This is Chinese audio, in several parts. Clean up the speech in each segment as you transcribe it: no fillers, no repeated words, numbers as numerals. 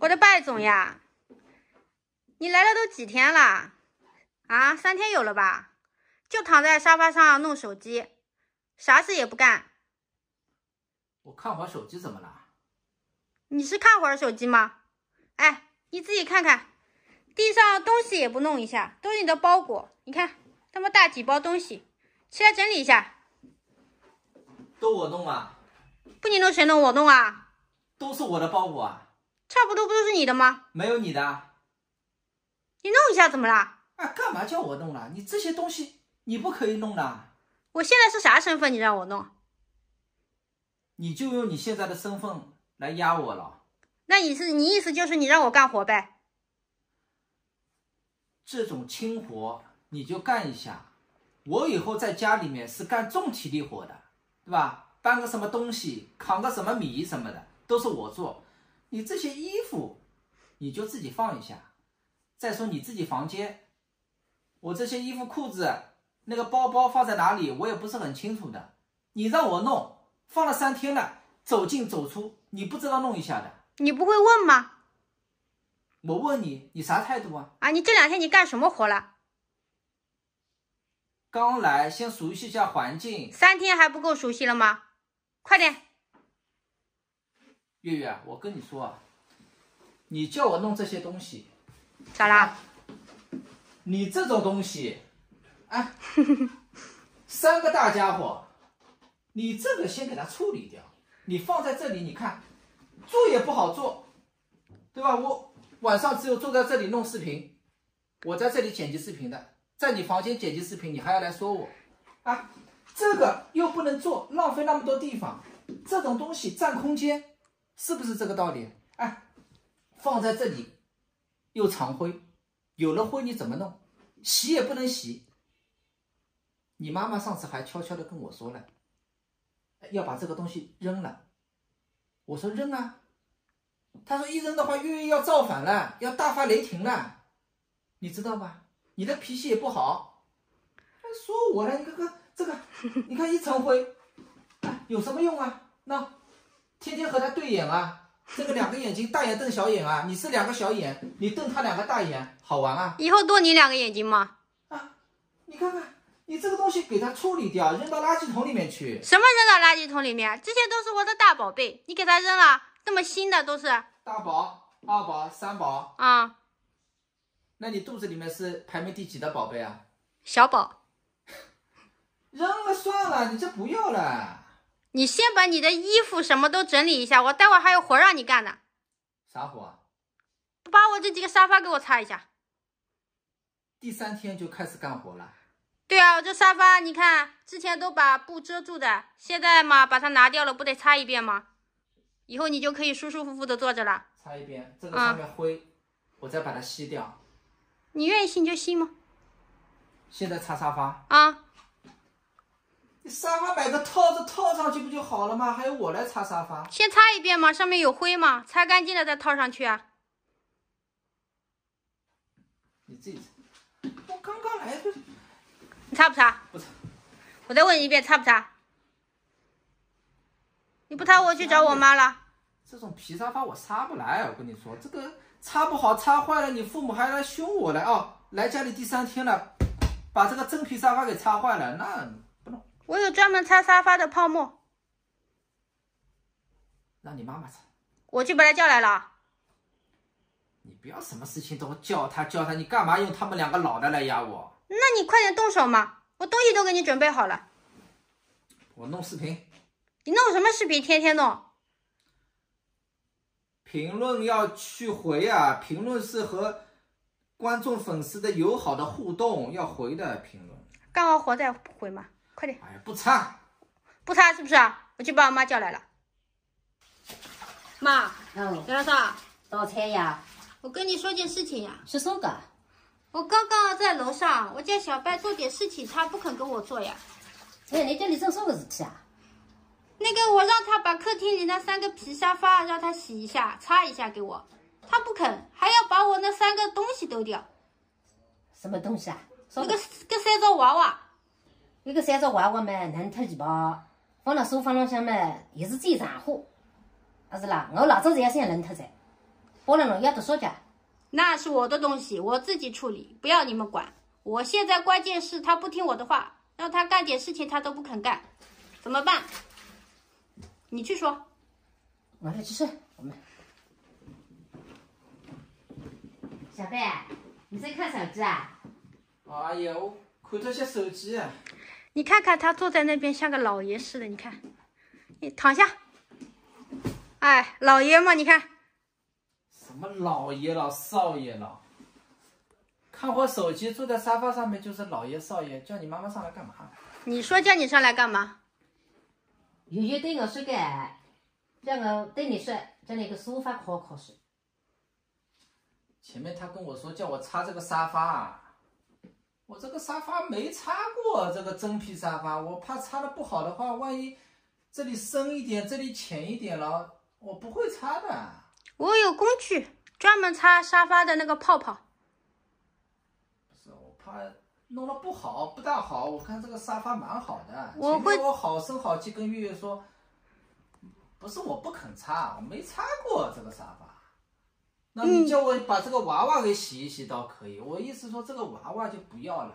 我的拜总呀，你来了都几天了？啊，3天有了吧？就躺在沙发上弄手机，啥事也不干。我看会儿手机怎么了？你是看会儿手机吗？哎，你自己看看，地上东西也不弄一下，都是你的包裹。你看，他们大几包东西，起来整理一下。都我弄啊？不，你弄谁弄？我弄啊？都是我的包裹啊？差不多不都是你的吗？没有你的。你弄一下怎么啦？啊，干嘛叫我弄了？你这些东西你不可以弄的。我现在是啥身份？你让我弄？你就用你现在的身份来压我了？那你意思就是你让我干活呗？这种轻活你就干一下，我以后在家里面是干重体力活的，对吧？搬个什么东西，扛个什么米什么的，都是我做。你这些衣服，你就自己放一下。再说你自己房间，我这些衣服、裤子、那个包包放在哪里，我也不是很清楚的。你让我弄，放了3天了，走进走出，你不知道弄一下的。你不会问吗？我问你，你啥态度啊？啊，你这2天你干什么活了？刚来，先熟悉一下环境。3天还不够熟悉了吗？快点！月月，我跟你说啊，你叫我弄这些东西，咋啦？你这种东西，啊，3个大家伙，你这个先给它处理掉。你放在这里，你看，做也不好做，对吧？我晚上只有坐在这里弄视频，我在这里剪辑视频的。在你房间剪辑视频，你还要来说我啊？这个又不能做，浪费那么多地方，这种东西占空间，是不是这个道理？哎，放在这里又藏灰，有了灰你怎么弄？洗也不能洗。你妈妈上次还悄悄的跟我说了，要把这个东西扔了。我说扔啊，她说一扔的话，月月要造反了，要大发雷霆了，你知道吧？你的脾气也不好，还说我了。你看看这个，你看一层灰，有什么用啊？那天天和他对眼啊，这个2个眼睛，大眼瞪小眼啊。你是2个小眼，你瞪他2个大眼，好玩啊？以后多你2个眼睛吗？啊，你看看，你这个东西给它处理掉，扔到垃圾桶里面去。什么扔到垃圾桶里面？这些都是我的大宝贝，你给它扔了，这么新的都是大宝、二宝、三宝啊。嗯，那你肚子里面是排名第几的宝贝啊？小宝，扔了算了，你这不要了。你先把你的衣服什么都整理一下，我待会儿还有活让你干呢。啥活？把我这几个沙发给我擦一下。第3天就开始干活了？对啊，我这沙发你看，之前都把布遮住的，现在嘛把它拿掉了，不得擦一遍吗？以后你就可以舒舒服服的坐着了。擦一遍，这个上面灰，我再把它吸掉。你愿意吸你就吸吗？现在擦沙发啊，你沙发买个套子套上去不就好了吗？还有我来擦沙发，先擦一遍嘛，上面有灰嘛，擦干净了再套上去啊。你自己擦，我刚刚来就。你擦不擦？不擦。我再问你一遍，擦不擦？你不擦我去找我妈了。这种皮沙发我擦不来，我跟你说这个。擦不好，擦坏了，你父母还来凶我了啊、哦！来家里第3天了，把这个真皮沙发给擦坏了，那不弄。我有专门擦沙发的泡沫，让你妈妈擦。我去把她叫来了。你不要什么事情都叫她，你干嘛用他们2个老的来压我？那你快点动手嘛！我东西都给你准备好了。我弄视频。你弄什么视频？天天弄。评论要去回啊！评论是和观众粉丝的友好的互动，要回的评论。干完活再回嘛，快点！哎，不擦，不擦是不是啊？我去把我妈叫来了。妈，杨老三，早餐呀！我跟你说件事情呀。是什么？我刚刚在楼上，我叫小白做点事情，他不肯跟我做呀。哎，你叫你做什么事情啊？那个，我让他把客厅里那3个皮沙发让他洗一下、擦一下给我，他不肯，还要把我那3个东西丢掉。什么东西啊？那个3只娃娃，那个3只娃娃嘛，能脱衣吧？放到沙发浪向嘛，也是最上货，是啦。我老早才想能脱噻。不能弄，要得说讲。那是我的东西，我自己处理，不要你们管。我现在关键是他不听我的话，让他干点事情他都不肯干，怎么办？你去说。我来去睡，我们。小贝，你在看手机啊？哎呀，我看这些手机啊。你看看他坐在那边像个老爷似的，你看，你躺下。哎，老爷嘛，你看。 什么老爷老少爷老，看会手机，坐在沙发上面就是老爷少爷，叫你妈妈上来干嘛？你说叫你上来干嘛？有有对我说个，叫我对你说，叫你个沙发好好睡。前面他跟我说叫我擦这个沙发，我这个沙发没擦过，这个真皮沙发，我怕擦的不好的话，万一这里深一点，这里浅一点了，我不会擦的。 我有工具，专门擦沙发的那个泡泡。不是，我怕弄得不好，不大好。我看这个沙发蛮好的。我会，我好声好气跟月月说，不是我不肯擦，我没擦过这个沙发。那你叫我把这个娃娃给洗一洗倒可以。我意思说这个娃娃就不要了。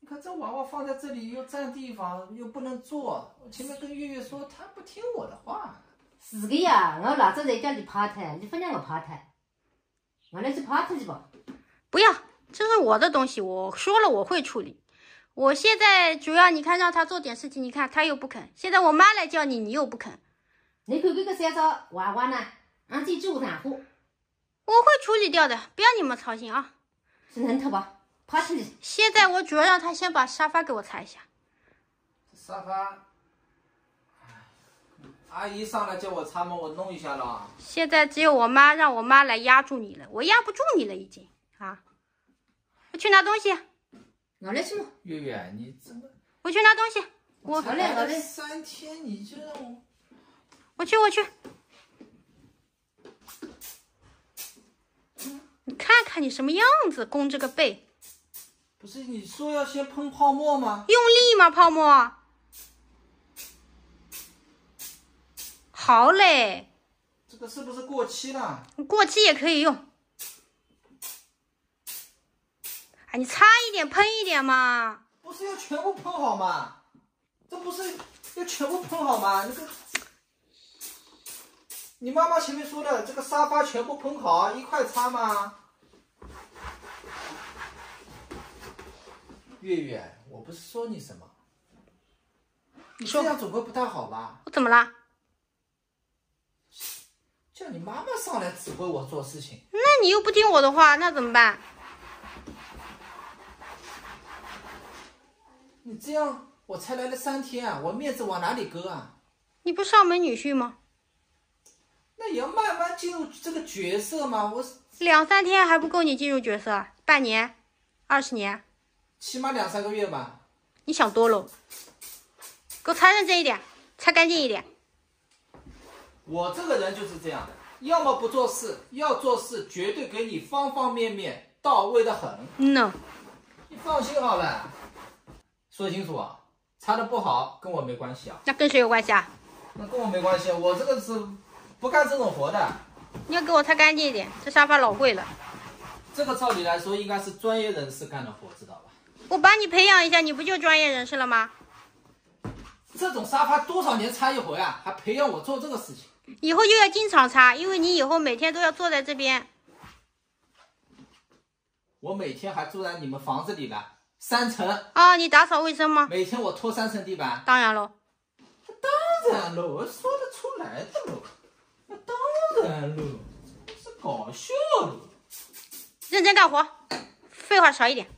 你看这娃娃放在这里又占地方，又不能坐。我前面跟月月说，她不听我的话。 是的呀，我老早在家里趴它，你不让我趴它，我来去趴它去吧。不要，这是我的东西，我说了我会处理。我现在主要你看让他做点事情，你看他又不肯。现在我妈来叫你，你又不肯。你看这个三张娃娃呢，俺自己我拿货，我会处理掉的，不要你们操心啊。是能他吧，趴它去。现在我主要让他先把沙发给我擦一下。沙发。 阿姨上来叫我擦嘛，我弄一下了。现在只有我妈，让我妈来压住你了，我压不住你了已经啊！我去拿东西，我来去嘛。月月，你怎么？我去拿东西，我才来了三天，你就让我……我去。你看看你什么样子，弓这个背。不是你说要先喷泡沫吗？用力吗？泡沫。 好嘞，这个是不是过期了？过期也可以用。哎，你擦一点，喷一点嘛。不是要全部喷好吗？这不是要全部喷好吗？那个，你妈妈前面说的，这个沙发全部喷好，一块擦吗？月月，我不是说你什么？你说这样总归不太好吧？我怎么啦？ 叫你妈妈上来指挥我做事情，那你又不听我的话，那怎么办？你这样我才来了3天啊，我面子往哪里搁啊？你不上门女婿吗？那也要慢慢进入这个角色嘛。我2、3天还不够你进入角色，半年、20年，起码2、3个月吧。你想多喽，给我擦认真一点，擦干净一点。 我这个人就是这样的，要么不做事，要做事绝对给你方方面面到位的很。No， 你放心好了，说清楚啊，擦的不好跟我没关系啊。那跟谁有关系啊？那跟我没关系，我这个是不干这种活的。你要给我擦干净一点，这沙发老贵了。这个照理来说应该是专业人士干的活，知道吧？我把你培养一下，你不就专业人士了吗？这种沙发多少年擦一回啊？还培养我做这个事情？ 以后就要经常擦，因为你以后每天都要坐在这边。我每天还住在你们房子里了，3层。啊，你打扫卫生吗？每天我拖3层地板。当然喽。当然喽，我说得出来的喽。当然喽，是搞笑喽。认真干活，废话少一点。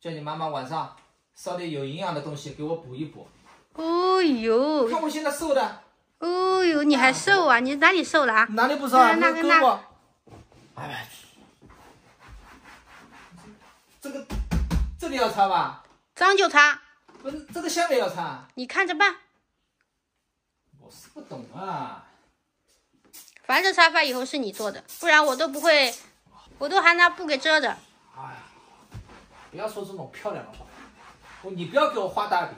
叫你妈妈晚上烧点有营养的东西给我补一补。 哦呦！看我现在瘦的。哦呦，你还瘦啊？你哪里瘦了啊？哪里不瘦啊？那个胳膊。哎，这个这里要擦吧？脏就擦。不是这个下面要擦。你看着办。我是不懂啊。反正沙发以后是你做的，不然我都不会，我都还拿布给遮着。哎呀，不要说这种漂亮的话，你不要给我画大饼。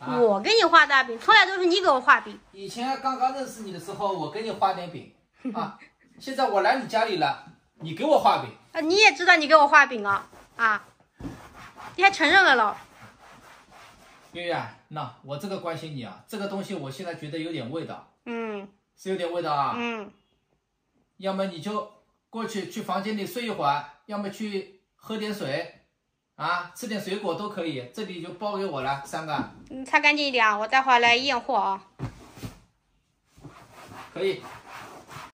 啊、我给你画大饼，从来都是你给我画饼。以前刚刚认识你的时候，我给你画点饼，啊，现在我来你家里了，你给我画饼啊！你也知道你给我画饼啊？啊，你还承认了喽？月月，那我这个关心你啊，这个东西我现在觉得有点味道，嗯，是有点味道啊，嗯，要么你就过去房间里睡一会儿，要么去喝点水。 啊，吃点水果都可以，这里就包给我了3个。你擦干净一点啊，我待会儿来验货啊。可以。